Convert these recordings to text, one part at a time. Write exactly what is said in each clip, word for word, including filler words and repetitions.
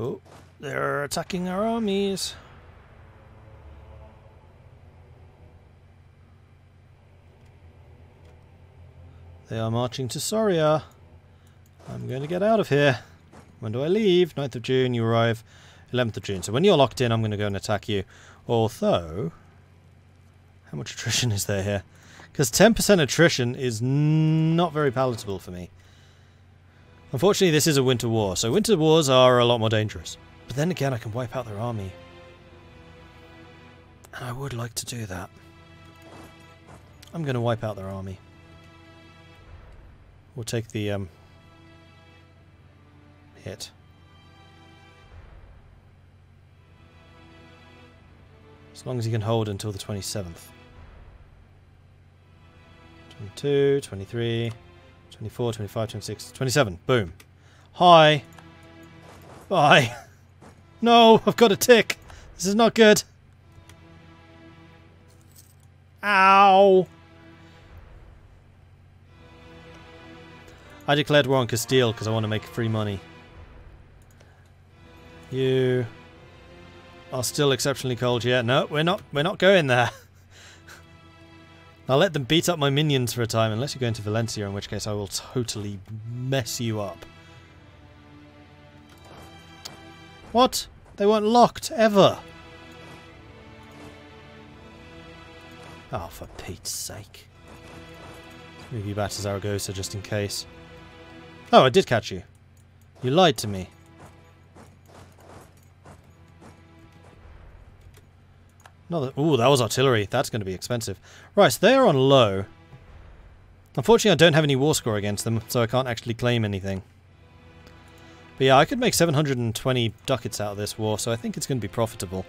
Oh, they're attacking our armies. They are marching to Soria. I'm going to get out of here. When do I leave? ninth of June, you arrive eleventh of June. So when you're locked in, I'm going to go and attack you. Although, how much attrition is there here? Because ten percent attrition is not very palatable for me. Unfortunately, this is a winter war, so winter wars are a lot more dangerous. But then again, I can wipe out their army. And I would like to do that. I'm going to wipe out their army. We'll take the um, hit. As long as he can hold until the twenty-seventh. twenty-two, twenty-three, twenty-four, twenty-five, twenty-six, twenty-seven. Boom. Hi. Bye. No, I've got a tick. This is not good. Ow. I declared war on Castile because I want to make free money. You are still exceptionally cold, yeah? No, we're not. We're not going there. I'll let them beat up my minions for a time, unless you go into Valencia, in which case I will totally mess you up. What? They weren't locked ever. Oh, for Pete's sake! Let's move you back to Zaragoza just in case. Oh, I did catch you. You lied to me. Another, ooh, that was artillery. That's going to be expensive. Right, so they're on low. Unfortunately, I don't have any war score against them, so I can't actually claim anything. But yeah, I could make seven hundred twenty ducats out of this war, so I think it's going to be profitable.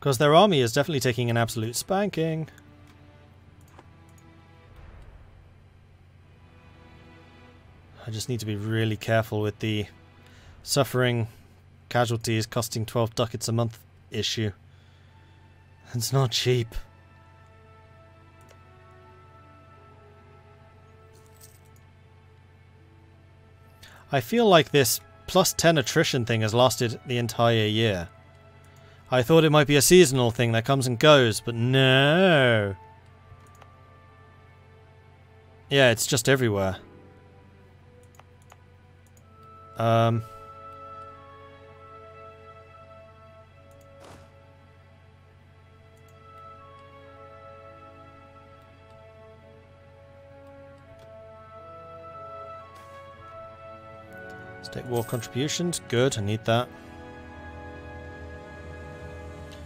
Because their army is definitely taking an absolute spanking. I just need to be really careful with the suffering casualties costing twelve ducats a month issue. It's not cheap. I feel like this plus ten attrition thing has lasted the entire year. I thought it might be a seasonal thing that comes and goes, but no. Yeah, it's just everywhere. Um, state war contributions. Good, I need that.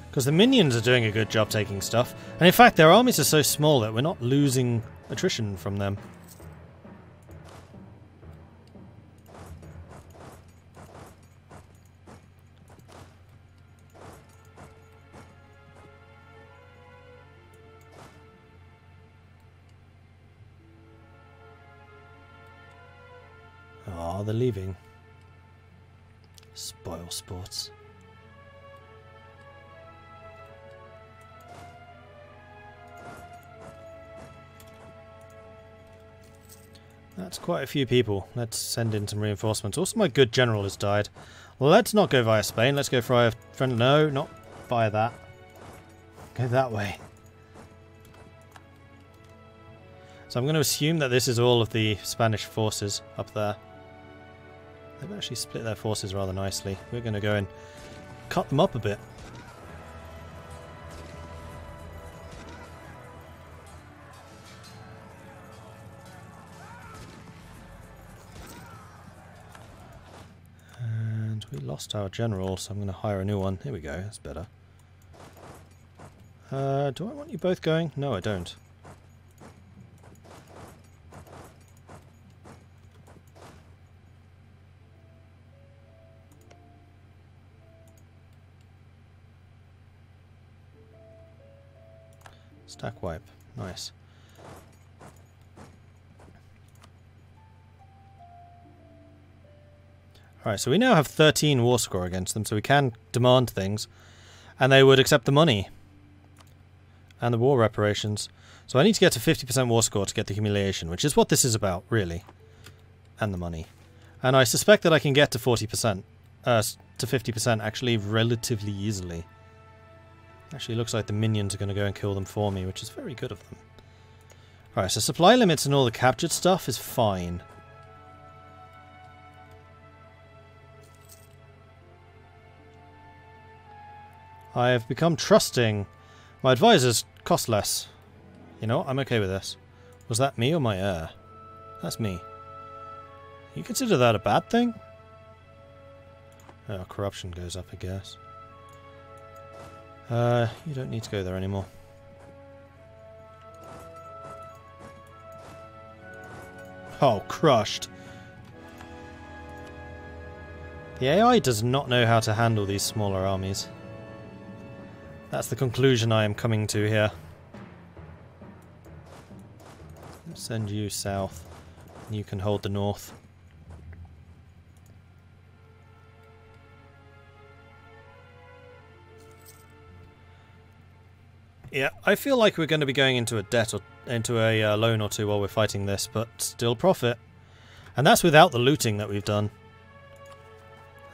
Because the minions are doing a good job taking stuff, and in fact their armies are so small that we're not losing attrition from them. Oh, they're leaving. Spoil sports. That's quite a few people. Let's send in some reinforcements. Also, my good general has died. Let's not go via Spain. Let's go via friend. No, not via that. Go that way. So I'm going to assume that this is all of the Spanish forces up there. They've actually split their forces rather nicely. We're going to go and cut them up a bit. Lost our general, so I'm going to hire a new one. Here we go, that's better. Uh, do I want you both going? No, I don't. Stack wipe. Nice. Alright, so we now have thirteen war score against them, so we can demand things, and they would accept the money and the war reparations. So I need to get to fifty percent war score to get the humiliation, which is what this is about, really. And the money. And I suspect that I can get to forty percent. Uh, to fifty percent actually relatively easily. Actually, looks like the minions are going to go and kill them for me, which is very good of them. Alright, so supply limits and all the captured stuff is fine. I have become trusting. My advisors cost less. You know what? I'm okay with this. Was that me or my heir? That's me. You consider that a bad thing? Oh, corruption goes up, I guess. Uh, you don't need to go there anymore. Oh, crushed. The A I does not know how to handle these smaller armies. That's the conclusion I am coming to here. Send you south. You can hold the north. Yeah, I feel like we're going to be going into a debt or into a uh, loan or two while we're fighting this, but still profit. And that's without the looting that we've done.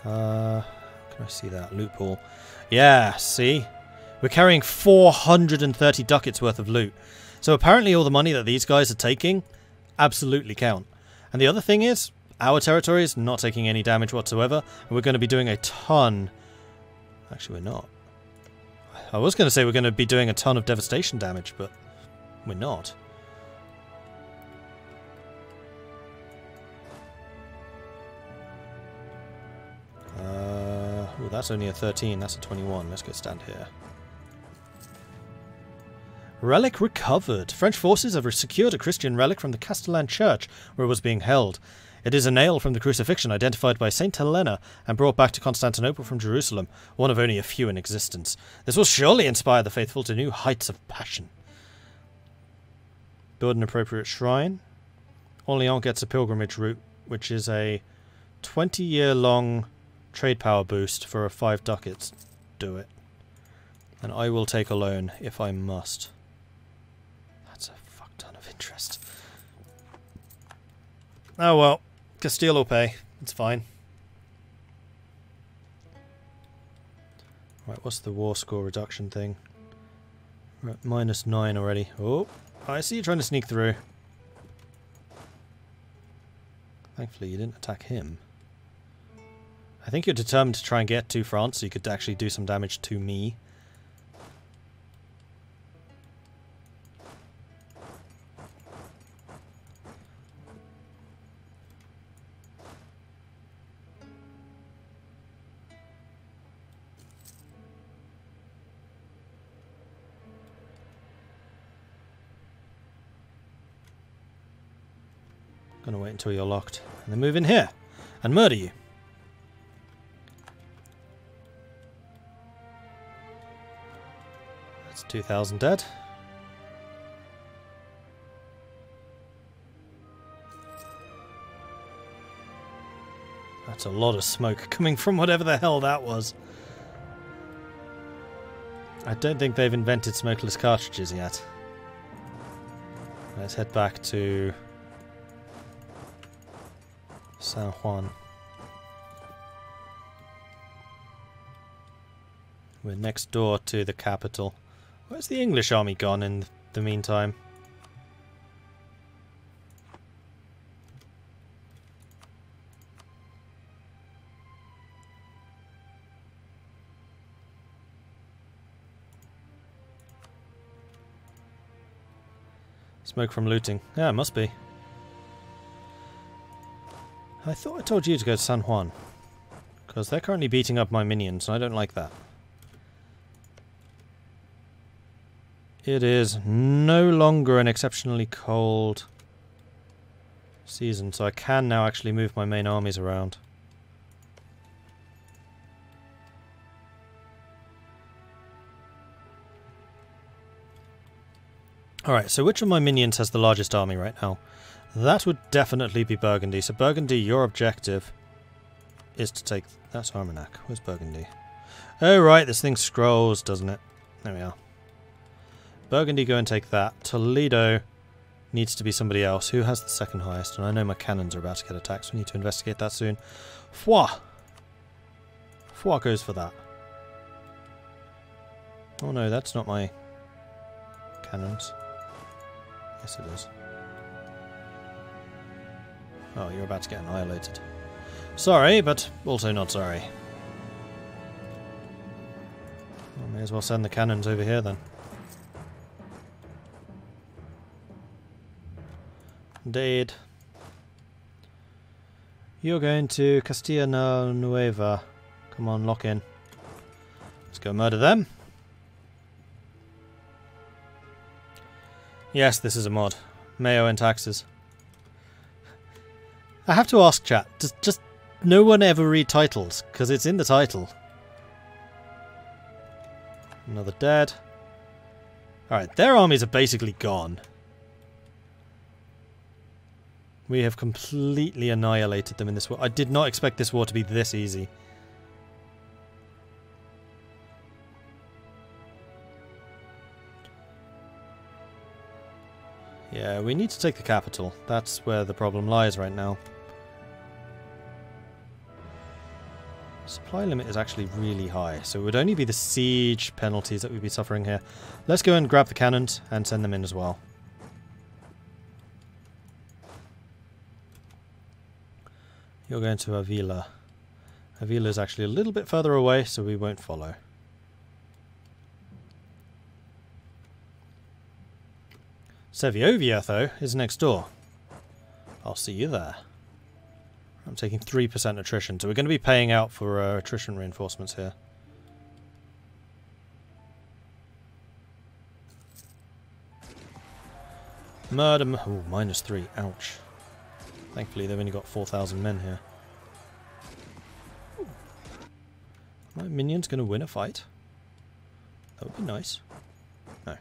Uh, can I see that? Loophole. Yeah, see? We're carrying four hundred thirty ducats worth of loot. So apparently all the money that these guys are taking absolutely count. And the other thing is, our territory is not taking any damage whatsoever, and we're going to be doing a ton... Actually, we're not. I was going to say we're going to be doing a ton of devastation damage, but we're not. Uh, well, that's only a thirteen, that's a twenty-one. Let's go stand here. Relic recovered. French forces have secured a Christian relic from the Castellan church where it was being held. It is a nail from the crucifixion identified by Saint Helena and brought back to Constantinople from Jerusalem, one of only a few in existence. This will surely inspire the faithful to new heights of passion. Build an appropriate shrine. Orleans gets a pilgrimage route, which is a twenty-year-long trade power boost for a five ducats. Do it. And I will take a loan if I must. That's a fuck ton of interest. Oh well. Castile will pay. It's fine. Right, what's the war score reduction thing? We're at minus nine already. Oh, I see you trying to sneak through. Thankfully you didn't attack him. I think you're determined to try and get to France so you could actually do some damage to me. Gonna wait until you're locked, and then move in here and murder you. That's two thousand dead. That's a lot of smoke coming from whatever the hell that was. I don't think they've invented smokeless cartridges yet. Let's head back to San Juan. We're next door to the capital. Where's the English army gone in the meantime? Smoke from looting. Yeah, it must be. I thought I told you to go to San Juan, because they're currently beating up my minions, and I don't like that. It is no longer an exceptionally cold season, so I can now actually move my main armies around. Alright, so which of my minions has the largest army right now? That would definitely be Burgundy. So Burgundy, your objective is to take... That's Armagnac. Where's Burgundy? Oh right, this thing scrolls, doesn't it? There we are. Burgundy, go and take that. Toledo needs to be somebody else. Who has the second highest? And I know my cannons are about to get attacked, so we need to investigate that soon. Foix! Foix goes for that. Oh no, that's not my cannons. Yes, it is. Oh, you're about to get annihilated. Sorry, but also not sorry. Well, may as well send the cannons over here then. Indeed. You're going to Castilla Nueva. Come on, lock in. Let's go murder them. Yes, this is a mod. MEIOU and Taxes. I have to ask, chat, does just no one ever read titles? Because it's in the title. Another dead. Alright, their armies are basically gone. We have completely annihilated them in this war. I did not expect this war to be this easy. Yeah, we need to take the capital. That's where the problem lies right now. Supply limit is actually really high, so it would only be the siege penalties that we'd be suffering here. Let's go and grab the cannons and send them in as well. You're going to Avila. Avila is actually a little bit further away, so we won't follow. Segovia, though, is next door. I'll see you there. I'm taking three percent attrition, so we're going to be paying out for uh, attrition reinforcements here. Murder... Oh, minus three. Ouch. Thankfully, they've only got four thousand men here. My minion's going to win a fight. That would be nice. No.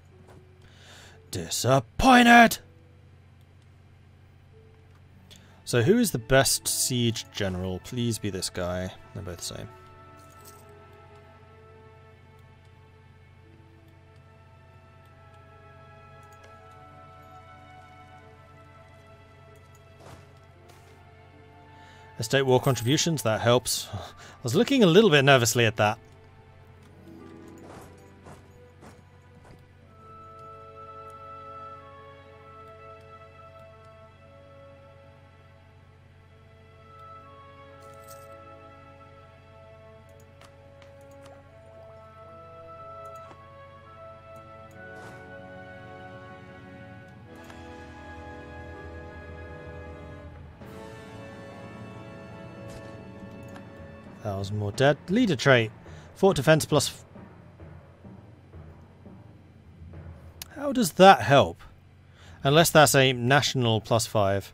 Disappointed! So who is the best siege general? Please be this guy. They're both the same. Estate war contributions, that helps. I was looking a little bit nervously at that. Thousand more dead. Leader trait. Fort defense plus... F How does that help? Unless that's a national plus five.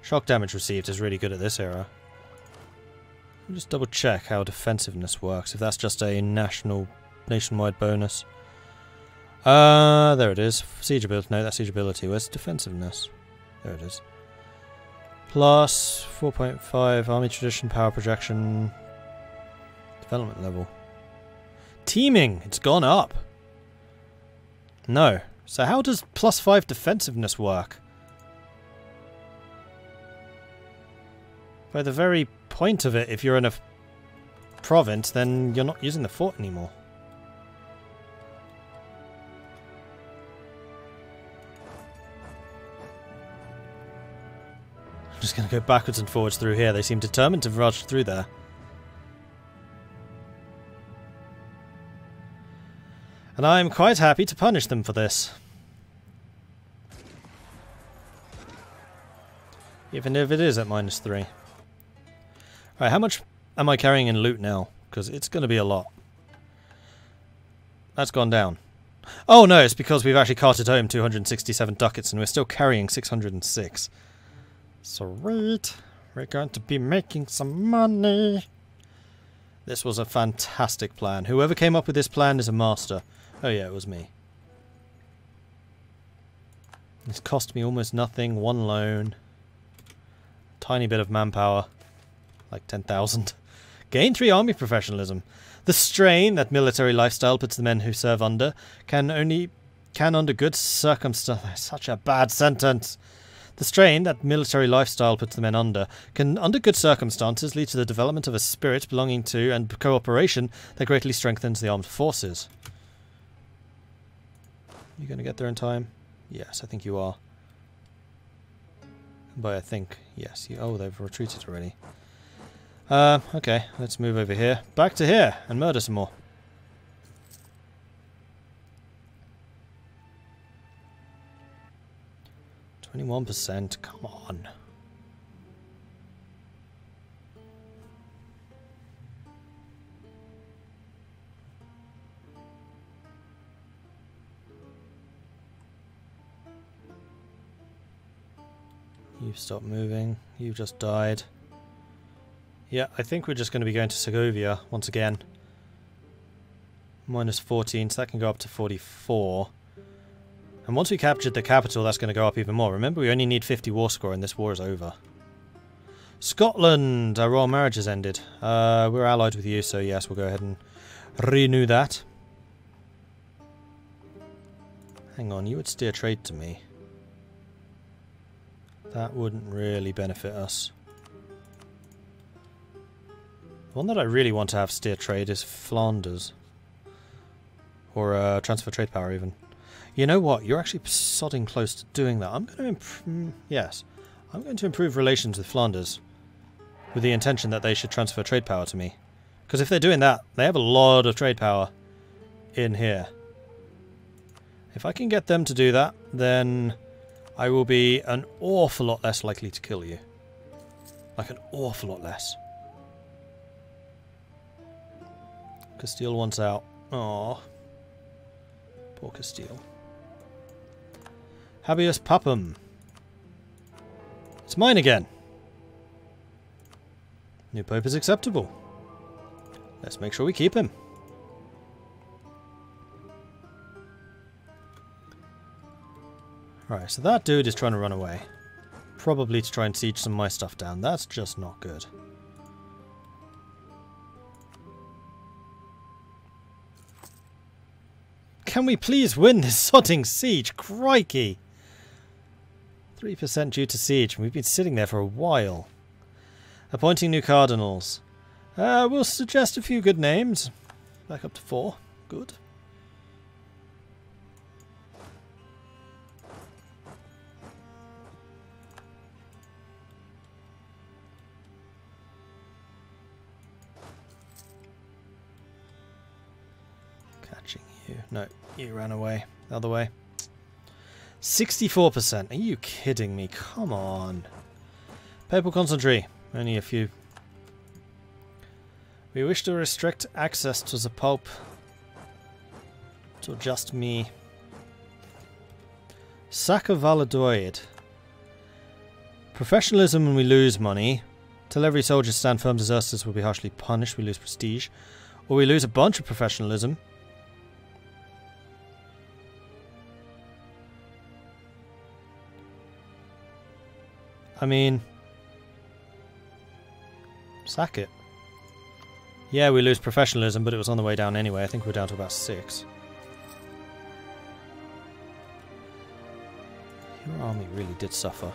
Shock damage received is really good at this era. I'll just double check how defensiveness works, if that's just a national, nationwide bonus. Uh, there it is. Siege ability. No, that's siege ability. Where's defensiveness? There it is. Plus four point five army tradition, power projection... Development level. Teaming! It's gone up! No. So how does plus five defensiveness work? By the very point of it, if you're in a province, then you're not using the fort anymore. I'm just going to go backwards and forwards through here. They seem determined to rush through there. And I'm quite happy to punish them for this. Even if it is at minus three. Alright, how much am I carrying in loot now? Because it's going to be a lot. That's gone down. Oh no, it's because we've actually carted home two hundred sixty-seven ducats and we're still carrying six hundred six. Sweet. We're going to be making some money. This was a fantastic plan. Whoever came up with this plan is a master. Oh yeah, it was me. This cost me almost nothing. One loan. Tiny bit of manpower. Like ten thousand. Gain three army professionalism. The strain that military lifestyle puts the men who serve under can only can under good circumstances... Such a bad sentence. The strain that military lifestyle puts the men under can, under good circumstances, lead to the development of a spirit belonging to and cooperation that greatly strengthens the armed forces. You going to get there in time? Yes, I think you are. But I think, yes. You, oh, they've retreated already. Uh, okay, let's move over here. Back to here and murder some more. twenty-one percent, come on. You've stopped moving. You've just died. Yeah, I think we're just going to be going to Segovia once again. minus fourteen, so that can go up to forty-four. And once we captured the capital, that's going to go up even more. Remember, we only need fifty war score and this war is over. Scotland! Our royal marriage has ended. Uh, we're allied with you, so yes, we'll go ahead and renew that. Hang on, you would steer trade to me. That wouldn't really benefit us. The one that I really want to have steer trade is Flanders. Or uh, transfer trade power, even. You know what? You're actually sodding close to doing that. I'm going to yes, I'm going to improve relations with Flanders, with the intention that they should transfer trade power to me. Because if they're doing that, they have a lot of trade power in here. If I can get them to do that, then I will be an awful lot less likely to kill you. Like an awful lot less. Castile wants out. Aww. Poor Castile. Habeas Papam. It's mine again. New Pope is acceptable. Let's make sure we keep him. Alright, so that dude is trying to run away. Probably to try and siege some of my stuff down. That's just not good. Can we please win this sodding siege? Crikey! three percent due to siege, and we've been sitting there for a while. Appointing new cardinals. Uh, we'll suggest a few good names. Back up to four. Good. Catching you. No. You ran away. The other way. sixty-four percent. Are you kidding me? Come on. Papal Consistory. Only a few. We wish to restrict access to the Pope. To just me. Sack of Valladolid. Professionalism and we lose money. Till every soldier stand firm, deserters will be harshly punished. We lose prestige. Or we lose a bunch of professionalism. I mean, sack it. Yeah, we lose professionalism, but it was on the way down anyway. I think we're down to about six. Your army really did suffer.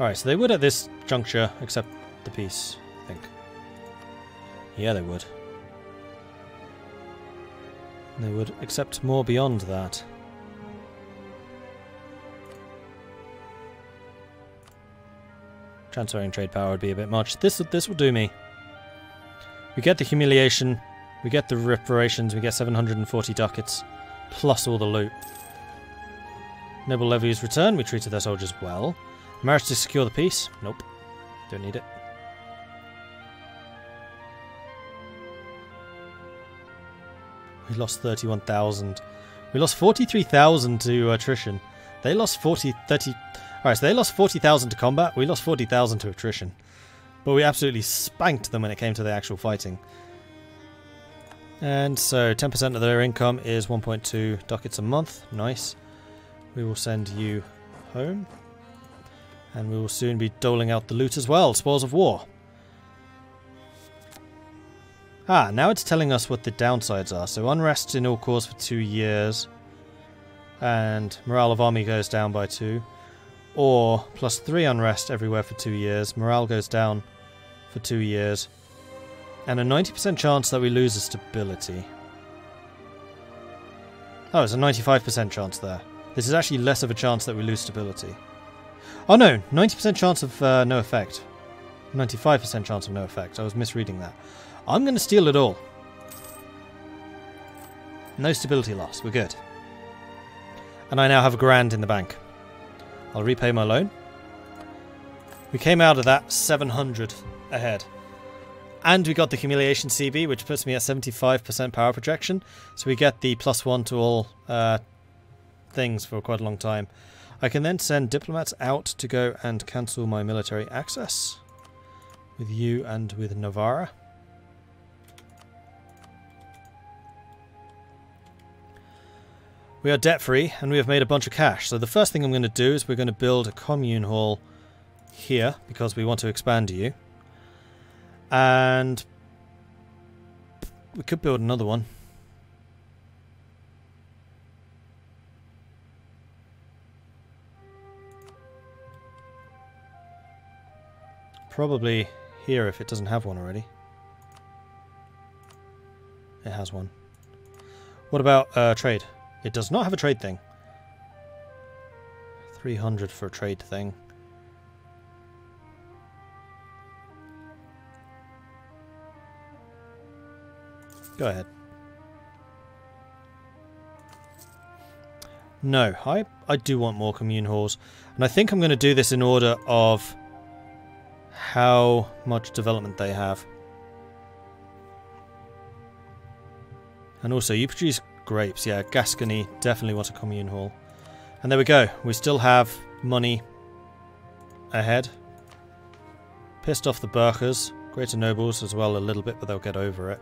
Alright, so they would at this juncture accept the peace, I think. Yeah, they would. They would accept more beyond that. Transferring trade power would be a bit much. This this will do me. We get the humiliation, we get the reparations, we get seven hundred forty ducats, plus all the loot. Noble levies return. We treated their soldiers well. Marriage to secure the peace. Nope, don't need it. We lost thirty-one thousand. We lost forty-three thousand to attrition. They lost forty, thirty... Alright, so they lost forty thousand to combat. We lost forty thousand to attrition. But we absolutely spanked them when it came to the actual fighting. And so ten percent of their income is one point two ducats a month. Nice. We will send you home. And we will soon be doling out the loot as well, spoils of war. Ah, now it's telling us what the downsides are. So unrest in all cause for two years. And morale of army goes down by two. Or plus three unrest everywhere for two years. Morale goes down for two years. And a ninety percent chance that we lose a stability. Oh, it's a ninety-five percent chance there. This is actually less of a chance that we lose stability. Oh no, ninety percent chance of uh, no effect. ninety-five percent chance of no effect. I was misreading that. I'm going to steal it all. No stability loss. We're good. And I now have a grand in the bank. I'll repay my loan. We came out of that seven hundred ahead. And we got the humiliation C B, which puts me at seventy-five percent power projection. So we get the plus one to all uh, things for quite a long time. I can then send diplomats out to go and cancel my military access with you and with Navarra. We are debt-free and we have made a bunch of cash. So the first thing I'm going to do is we're going to build a commune hall here because we want to expand you. And we could build another one. Probably here if it doesn't have one already. It has one. What about uh, trade? It does not have a trade thing. three hundred for a trade thing. Go ahead. No, I, I do want more commune halls. And I think I'm going to do this in order of how much development they have. And also, you produce grapes. Yeah, Gascony definitely wants a commune hall. And there we go. We still have money ahead. Pissed off the burghers. Greater nobles as well a little bit, but they'll get over it.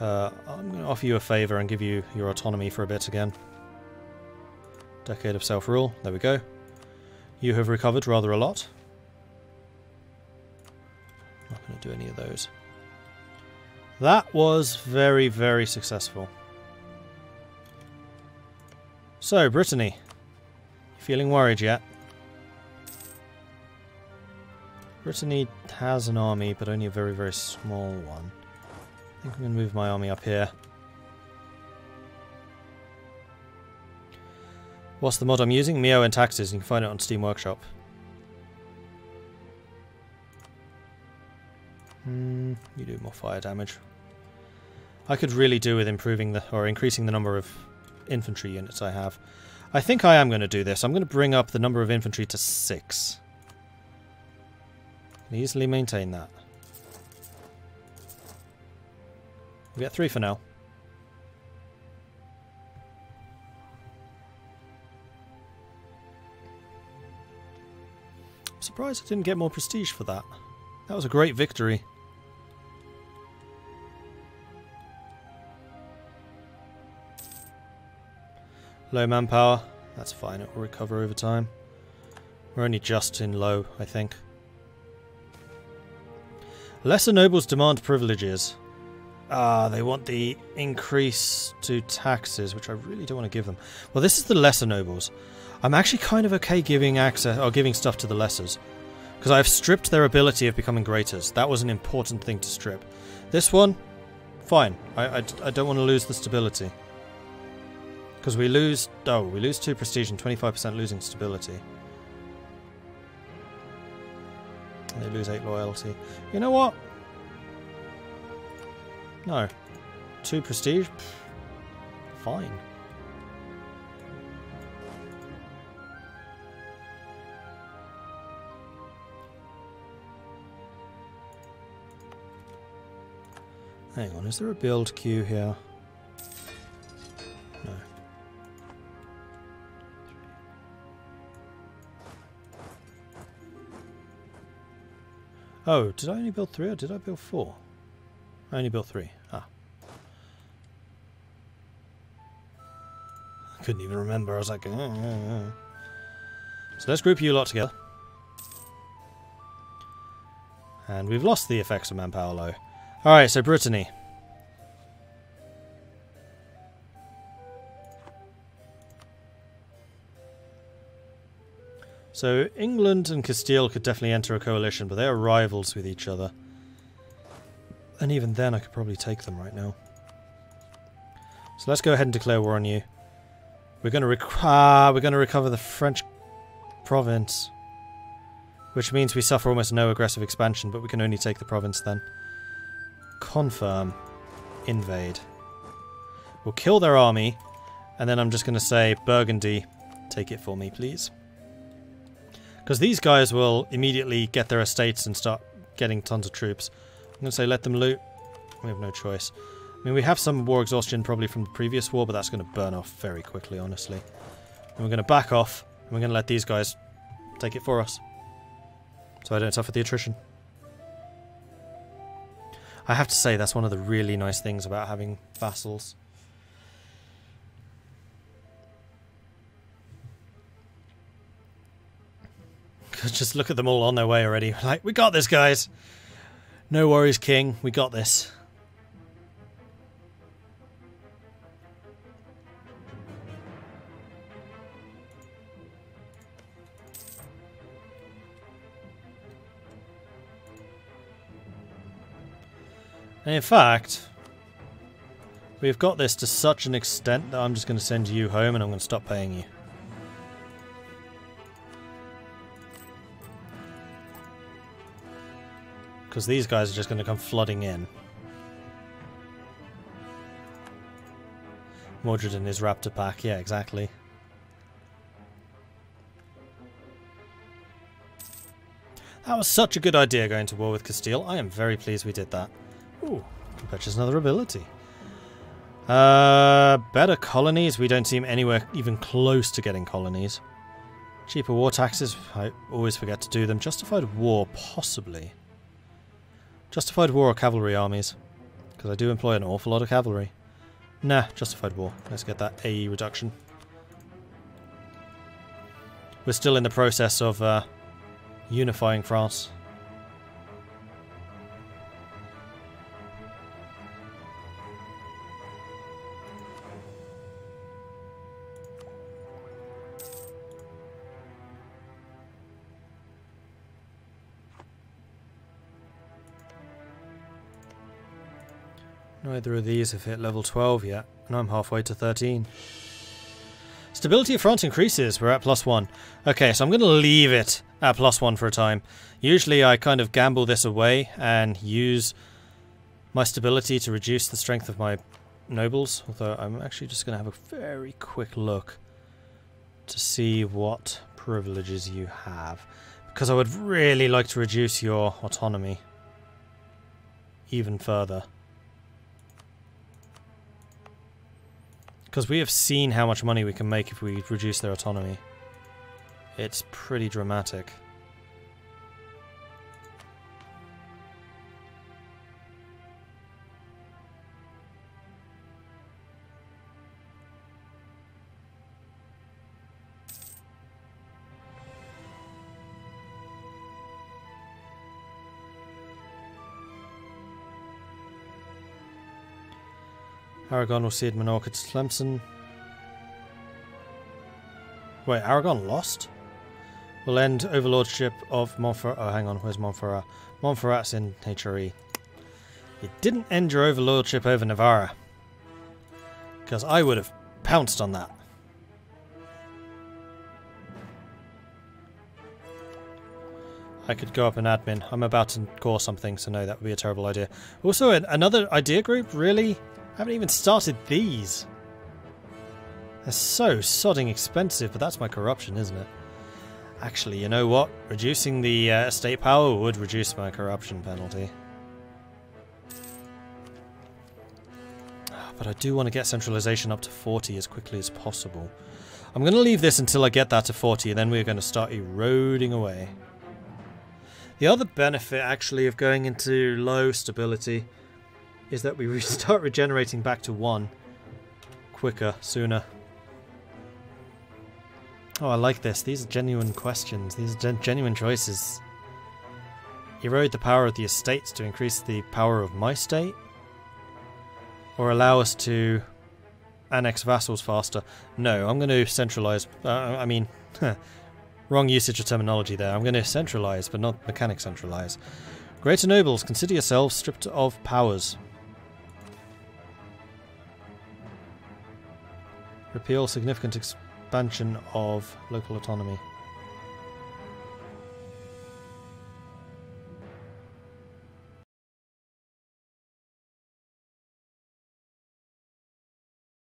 Uh, I'm going to offer you a favour and give you your autonomy for a bit again. Decade of self-rule. There we go. You have recovered rather a lot. Not going to do any of those. That was very, very successful. So, Brittany. You feeling worried yet? Brittany has an army, but only a very, very small one. I think I'm going to move my army up here. What's the mod I'm using? MEIOU and Taxes. You can find it on Steam Workshop. Mm, you do more fire damage. I could really do with improving the or increasing the number of infantry units I have. I think I am going to do this. I'm going to bring up the number of infantry to six. Can easily maintain that. We get three for now. I'm surprised I didn't get more prestige for that. That was a great victory. Low manpower. That's fine. It will recover over time. We're only just in low, I think. Lesser nobles demand privileges. Ah, they want the increase to taxes, which I really don't want to give them. Well, this is the lesser nobles. I'm actually kind of okay giving access or giving stuff to the lessers, because I've stripped their ability of becoming greaters. That was an important thing to strip. This one, fine. I, I, I don't want to lose the stability, because we lose. Oh, we lose two prestige and twenty-five percent losing stability. And they lose eight loyalty. You know what? No. Two prestige? Pfft. Fine. Hang on, is there a build queue here? No. Oh, did I only build three or did I build four? I only built three. Ah. I couldn't even remember. I was like... Uh, uh, uh. So let's group you lot together. And we've lost the effects of Manpaolo. Alright, so Brittany. So England and Castile could definitely enter a coalition, but they are rivals with each other. And even then I could probably take them right now. So let's go ahead and declare war on you. We're going to rec ah, we're going to recover the French province. Which means we suffer almost no aggressive expansion, but we can only take the province then. Confirm. Invade. We'll kill their army, and then I'm just going to say, Burgundy, take it for me, please. Because these guys will immediately get their estates and start getting tons of troops. I'm going to say, let them loot. We have no choice. I mean, we have some war exhaustion probably from the previous war, but that's going to burn off very quickly, honestly. And we're going to back off, and we're going to let these guys take it for us. So I don't suffer the attrition. I have to say, that's one of the really nice things about having vassals. Just look at them all on their way already. Like, we got this, guys. No worries, King. We got this. And in fact, we've got this to such an extent that I'm just going to send you home and I'm going to stop paying you. Because these guys are just going to come flooding in. Mordred and his raptor pack, yeah, exactly. That was such a good idea, going to war with Castile. I am very pleased we did that. Ooh, can purchase another ability. Uh, better colonies. We don't seem anywhere even close to getting colonies. Cheaper war taxes. I always forget to do them. Justified war, possibly. Justified war or cavalry armies. Because I do employ an awful lot of cavalry. Nah, justified war. Let's get that A E reduction. We're still in the process of uh, unifying France. Neither of these have hit level twelve yet, and I'm halfway to thirteen. Stability of France increases. We're at plus one. Okay, so I'm going to leave it at plus one for a time. Usually I kind of gamble this away and use my stability to reduce the strength of my nobles. Although I'm actually just going to have a very quick look to see what privileges you have. Because I would really like to reduce your autonomy even further. Because we have seen how much money we can make if we reduce their autonomy. It's pretty dramatic. Aragon will cede Menorca to Tlemcen. Wait, Aragon lost? We'll end overlordship of Montferrat. Oh, hang on, where's Montferrat? Montferrat's in H R E. You didn't end your overlordship over Navarra. Because I would have pounced on that. I could go up and admin. I'm about to core something, so no, that would be a terrible idea. Also, another idea group, really? I haven't even started these. They're so sodding expensive, but that's my corruption, isn't it? Actually, you know what? Reducing the uh, estate power would reduce my corruption penalty. But I do want to get centralization up to forty as quickly as possible. I'm going to leave this until I get that to forty, and then we're going to start eroding away. The other benefit, actually, of going into low stability is that we start regenerating back to one quicker, sooner. Oh, I like this. These are genuine questions. These are gen genuine choices. erode the power of the estates to increase the power of my state, or allow us to annex vassals faster. No, I'm going to centralise. Uh, I mean, wrong usage of terminology there. I'm going to centralise, but not mechanic centralise. Greater nobles, consider yourselves stripped of powers. Repeal significant expansion of local autonomy.